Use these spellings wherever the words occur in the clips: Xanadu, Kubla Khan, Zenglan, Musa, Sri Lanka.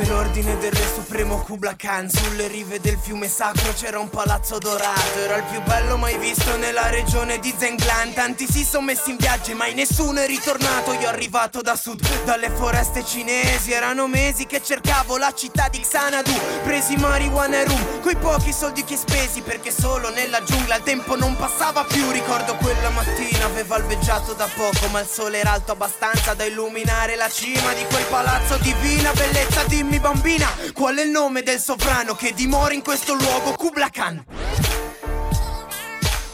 Per ordine del re supremo Kubla Khan, sulle rive del fiume sacro c'era un palazzo dorato. Era il più bello mai visto nella regione di Zenglan. Tanti si sono messi in viaggio e mai nessuno è ritornato. Io arrivato da sud, dalle foreste cinesi. Erano mesi che cercavo la città di Xanadu. Presi marijuana e rum, coi pochi soldi che spesi, perché solo nella giungla il tempo non passava più. Ricordo quella mattina, aveva alveggiato da poco, ma il sole era alto abbastanza da illuminare la cima di quel palazzo divina. Bellezza, dimmi bambina, qual è il nome del sovrano che dimora in questo luogo? Kubla Khan.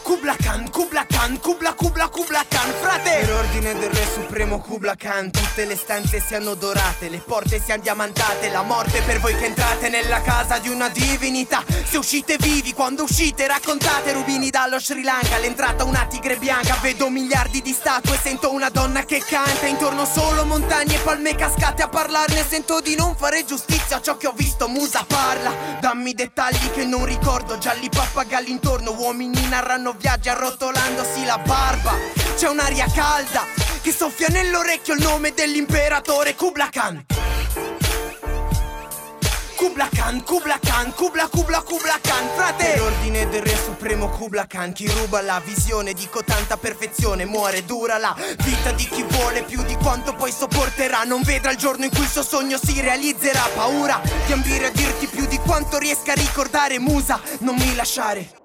Kubla Khan, Kubla Khan, Kubla Khan, frate! Per ordine del re supremo Kubla Khan, tutte le stanze siano dorate, le porte siano diamantate, la morte per voi che entrate nella casa di una divinità. Se uscite vivi, quando uscite raccontate. Rubini dallo Sri Lanka, all'entrata una tigre bianca. Vedo miliardi di statue, sento una donna che canta. Intorno solo montagne, palme cascate. A parlarne sento di non fare giustizia a ciò che ho visto. Musa parla, dammi dettagli che non ricordo. Gialli pappagalli intorno, uomini narrano via, arrotolandosi la barba. C'è un'aria calda che soffia nell'orecchio il nome dell'imperatore Kubla Khan. Kubla Khan, Kubla Khan, Kubla Khan, frate! Per ordine del re supremo Kubla Khan, chi ruba la visione di cotanta perfezione muore, dura la vita di chi vuole più di quanto poi sopporterà. Non vedrà il giorno in cui il suo sogno si realizzerà. Paura di ambire a dirti più di quanto riesca a ricordare. Musa, non mi lasciare.